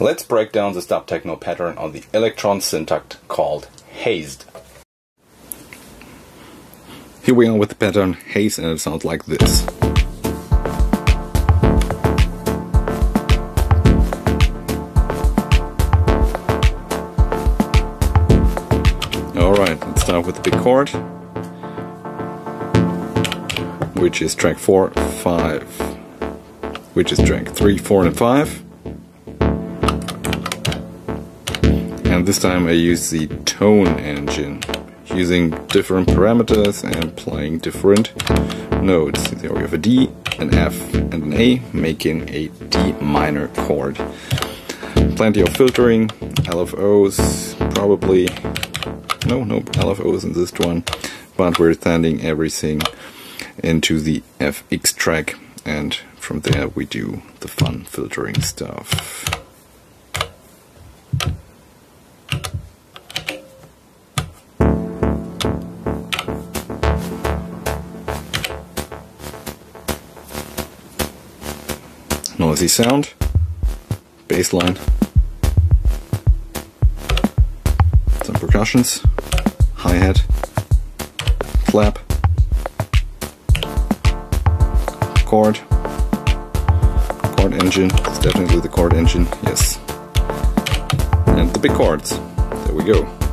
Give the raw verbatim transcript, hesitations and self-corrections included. Let's break down this Dub Techno pattern on the Elektron Syntakt called Hazed. Here we are with the pattern Hazed, and it sounds like this. Alright, let's start with the big chord, which is track four, five, which is track three, four and five. And this time I use the tone engine, using different parameters and playing different notes. There we have a D, an F and an A, making a D minor chord. Plenty of filtering, L F Os probably. No, no L F Os in this one, but we're sending everything into the F X track, and from there we do the fun filtering stuff. Noisy sound, bass line, some percussions, hi-hat, clap, chord, chord engine, it's definitely the chord engine, yes, and the big chords, there we go.